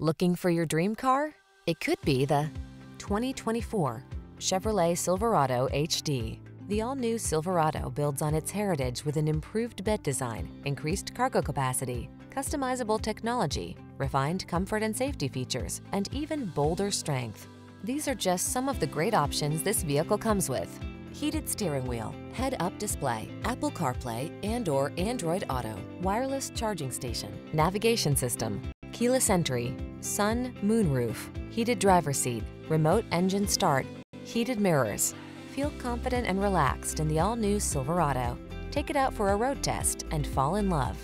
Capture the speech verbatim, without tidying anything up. Looking for your dream car? It could be the twenty twenty-four Chevrolet Silverado H D. The all-new Silverado builds on its heritage with an improved bed design, increased cargo capacity, customizable technology, refined comfort and safety features, and even bolder strength. These are just some of the great options this vehicle comes with: heated steering wheel, head-up display, Apple CarPlay and/or Android Auto, wireless charging station, navigation system, keyless entry, sun, moonroof, heated driver's seat, remote engine start, heated mirrors. Feel confident and relaxed in the all-new Silverado. Take it out for a road test and fall in love.